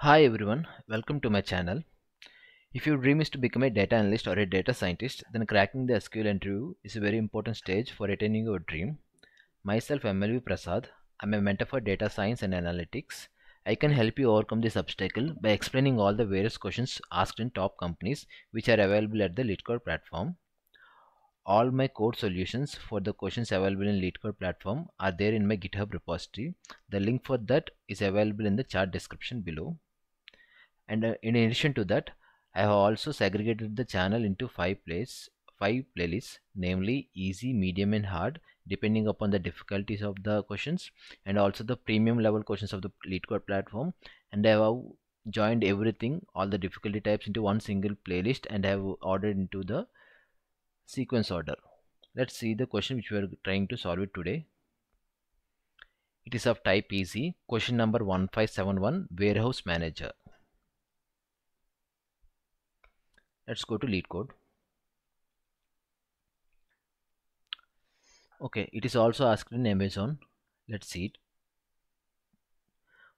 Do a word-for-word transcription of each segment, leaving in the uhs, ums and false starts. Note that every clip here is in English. Hi everyone, welcome to my channel. If your dream is to become a data analyst or a data scientist, then cracking the S Q L interview is a very important stage for attaining your dream. Myself M L V Prasad, I'm a mentor for data science and analytics. I can help you overcome this obstacle by explaining all the various questions asked in top companies which are available at the LeetCode platform. All my code solutions for the questions available in LeetCode platform are there in my GitHub repository. The link for that is available in the chart description below. And in addition to that, I have also segregated the channel into five plays, five playlists, namely easy, medium and hard, depending upon the difficulties of the questions, and also the premium level questions of the LeetCode platform. And I have joined everything, all the difficulty types, into one single playlist, and I have ordered into the sequence order. Let's see the question which we are trying to solve it today. It is of type easy, question number one five seven one, Warehouse Manager. Let's go to LeetCode. Okay, it is also asked in Amazon. Let's see it.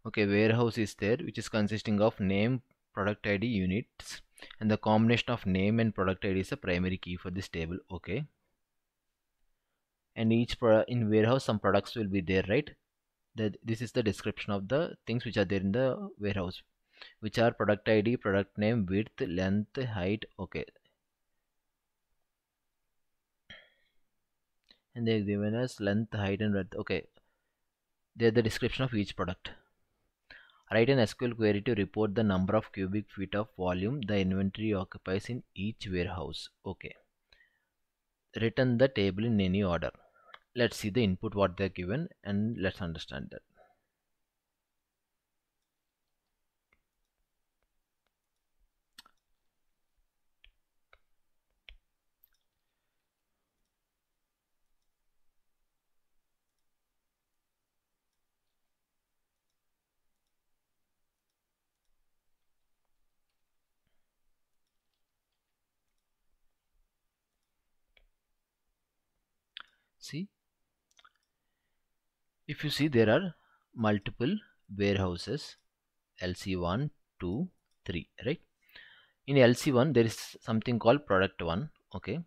Okay, warehouse is there, which is consisting of name, product I D, units, and the combination of name and product I D is the primary key for this table. Okay, and each pro in warehouse some products will be there, right? That this is the description of the things which are there in the warehouse, which are product I D, product name, width, length, height. Okay, and they have given us length, height and width. Okay, they are the description of each product. Write an S Q L query to report the number of cubic feet of volume the inventory occupies in each warehouse. Okay, return the table in any order. Let's see the input what they are given and let's understand that. See, if you see, there are multiple warehouses, L C one, two, three, right? In L C one there is something called product one. Okay,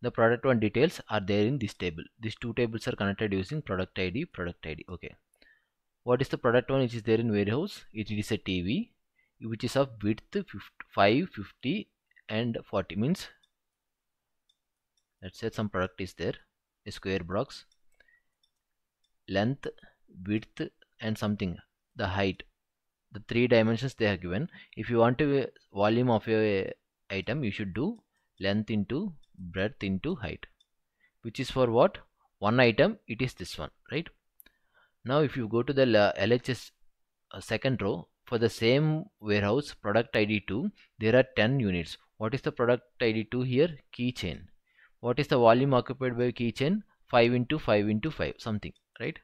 the product one details are there in this table. These two tables are connected using product I D, product I D. Okay, what is the product one which is there in warehouse? It is a T V which is of width five, fifty and forty, means let's say some product is there, a square box, length, width and something, the height. The three dimensions they are given. If you want a volume of a item, you should do length into breadth into height, which is for what? One item, it is this one, right? Now if you go to the L H S second row, for the same warehouse, product I D two, there are ten units. What is the product I D two here? Keychain. What is the volume occupied by keychain? five into five into five, something, right?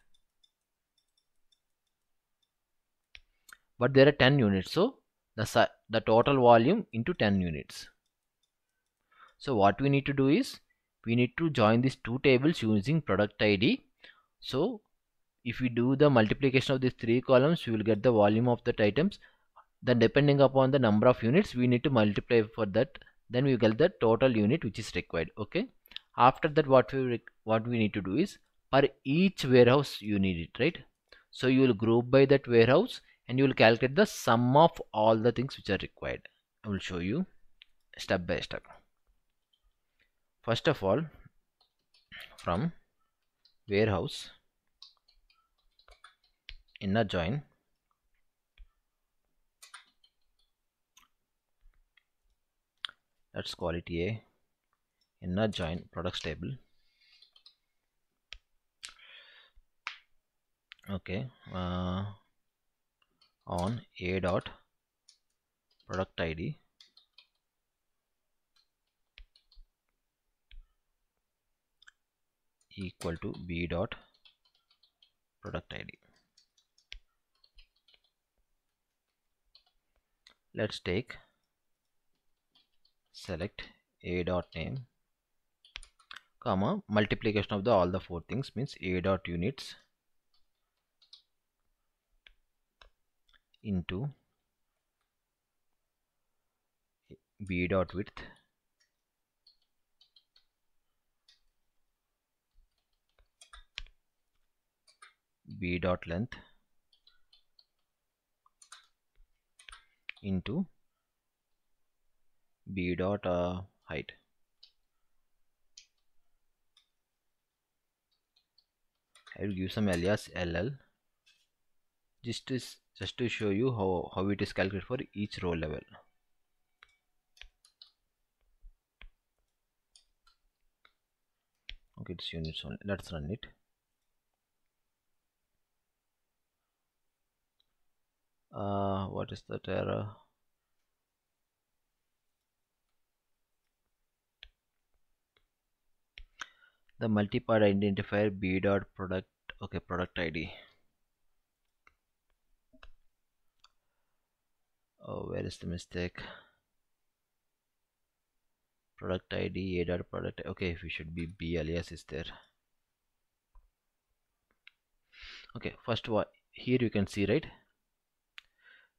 But there are ten units, so the, the total volume into ten units. So what we need to do is, we need to join these two tables using product I D. So if we do the multiplication of these three columns, we will get the volume of that items. Then depending upon the number of units, we need to multiply for that. Then we get the total unit which is required. Okay, after that what we what we need to do is, per each warehouse you need it, right? So you will group by that warehouse and you will calculate the sum of all the things which are required. I will show you step by step. First of all, from warehouse inner join, let's call it A, inner join products table. Okay, uh, on A dot product I D, equal to B dot product I D. Let's take, select A dot name, comma, multiplication of the all the four things, means A dot units into v dot width v dot length into v dot uh, height. I will give some alias L L just to, just to show you how, how it is calculated for each row level. Okay, it's units only. Let's run it. Uh, what is that error? The multipart identifier b dot product. Okay, product I D. Oh, where is the mistake? Product I D a dot product. Okay, if it should be b alias is there. Okay, first one here you can see, right?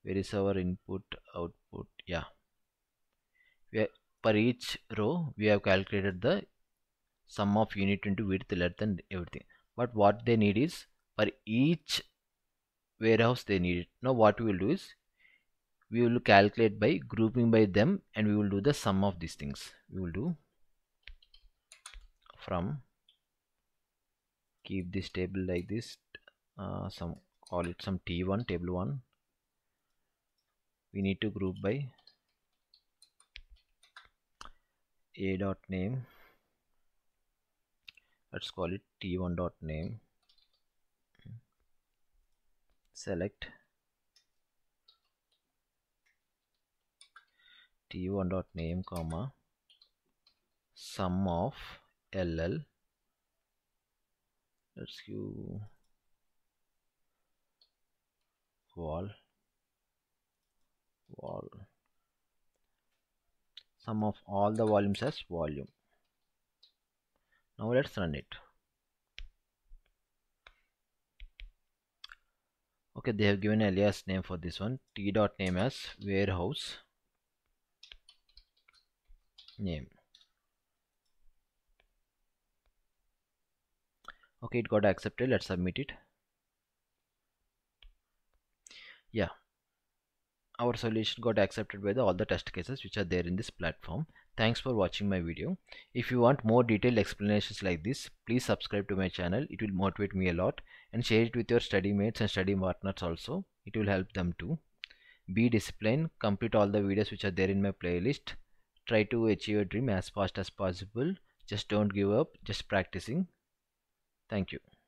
Where is our input output? Yeah, we have, per each row we have calculated the sum of unit into width, length and everything. But what they need is for each warehouse they need it. Now what we will do is we will calculate by grouping by them, and we will do the sum of these things. We will do from, keep this table like this, uh, some call it some T one table one. We need to group by a dot name. Let's call it T one dot name. Select T one dot name comma sum of L L. Let's give wall wall sum of all the volumes as volume. Now let's run it. Okay, they have given alias name for this one, t dot name as warehouse name. Okay, it got accepted. Let's submit it. Yeah, our solution got accepted by the, all the test cases which are there in this platform. Thanks for watching my video. If you want more detailed explanations like this, please subscribe to my channel. It will motivate me a lot, and share it with your study mates and study partners also. It will help them too. Be disciplined, complete all the videos which are there in my playlist. Try to achieve your dream as fast as possible. Just don't give up, just practicing. Thank you.